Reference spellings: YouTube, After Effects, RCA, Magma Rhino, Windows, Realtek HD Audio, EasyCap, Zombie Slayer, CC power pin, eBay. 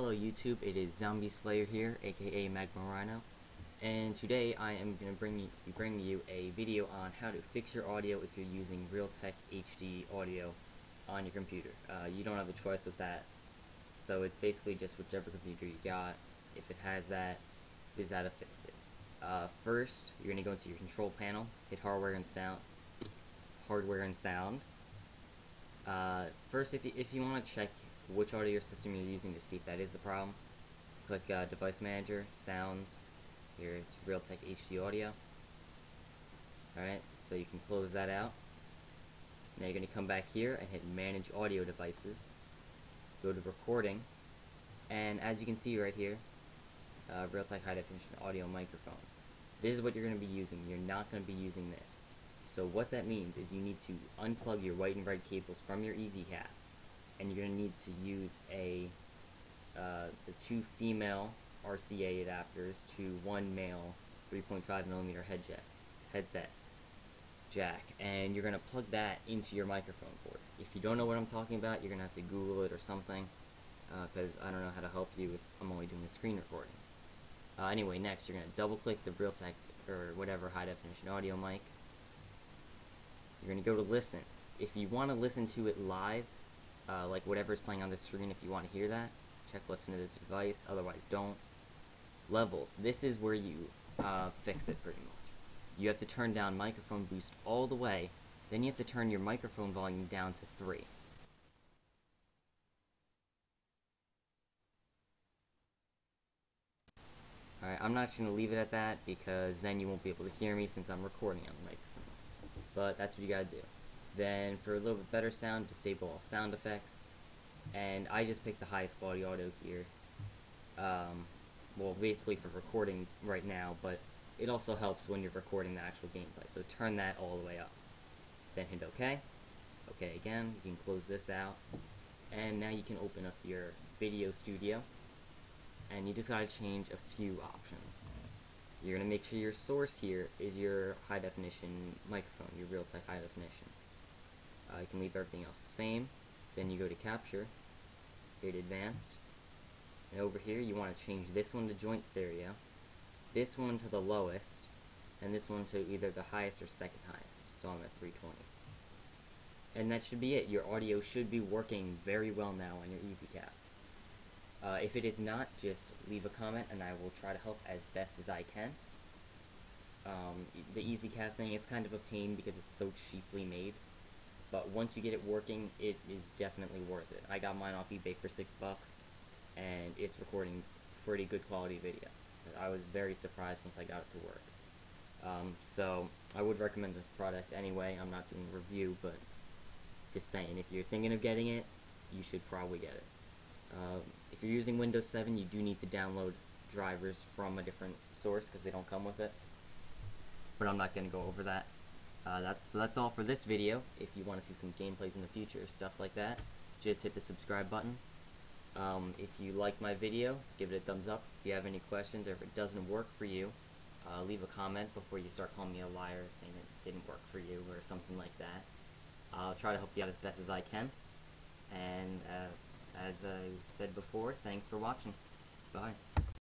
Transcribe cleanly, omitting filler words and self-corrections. Hello YouTube, it is Zombie Slayer here, aka Magma Rhino, and today I am going to bring you a video on how to fix your audio if you're using Realtek HD Audio on your computer. You don't have a choice with that, so it's basically just whichever computer you got. If it has that, is how to fix it. First, you're going to go into your control panel, hit Hardware and Sound. First, if you want to check which audio system you're using to see if that is the problem, click Device Manager, Sounds, here it's Realtek HD Audio. Alright, so you can close that out. Now you're going to come back here and hit Manage Audio Devices, go to Recording, and as you can see right here, Realtek High Definition Audio Microphone. This is what you're going to be using. You're not going to be using this. So what that means is you need to unplug your white and red cables from your EasyCap, and you're going to need to use the two female RCA adapters to one male 3.5mm headset jack, and you're going to plug that into your microphone port. If you don't know what I'm talking about, you're going to have to Google it or something, because I don't know how to help you if I'm only doing a screen recording. Anyway, next you're going to double click the Realtek or whatever high definition audio mic. You're going to go to listen. If you want to listen to it live, like whatever is playing on the screen, if you want to hear that, check listen to this device, otherwise don't. Levels, this is where you fix it pretty much. You have to turn down microphone boost all the way, then you have to turn your microphone volume down to 3. Alright, I'm not going to leave it at that because then you won't be able to hear me since I'm recording on the microphone. But that's what you gotta do. Then, for a little bit better sound, disable all sound effects. And I just picked the highest quality audio here. Well, basically for recording right now, but it also helps when you're recording the actual gameplay. So turn that all the way up. Then hit OK. OK again. You can close this out. And now you can open up your video studio. And you just gotta change a few options. You're gonna make sure your source here is your high definition microphone, your Realtek high definition. You can leave everything else the same. Then you go to Capture, hit Advanced, and over here you want to change this one to joint stereo, this one to the lowest, and this one to either the highest or second highest, so I'm at 320. And that should be it. Your audio should be working very well now on your EasyCap. If it is not, just leave a comment and I will try to help as best as I can. The EasyCap thing, it's kind of a pain because it's so cheaply made. But once you get it working, it is definitely worth it. I got mine off eBay for $6, and it's recording pretty good quality video. I was very surprised once I got it to work. So I would recommend the product anyway. I'm not doing a review, but just saying, if you're thinking of getting it, you should probably get it. If you're using Windows 7, you do need to download drivers from a different source because they don't come with it. But I'm not going to go over that. So that's all for this video. If you want to see some gameplays in the future, stuff like that, just hit the subscribe button. If you like my video, give it a thumbs up. If you have any questions or if it doesn't work for you, leave a comment before you start calling me a liar saying it didn't work for you or something like that. I'll try to help you out as best as I can. And as I said before, thanks for watching. Bye.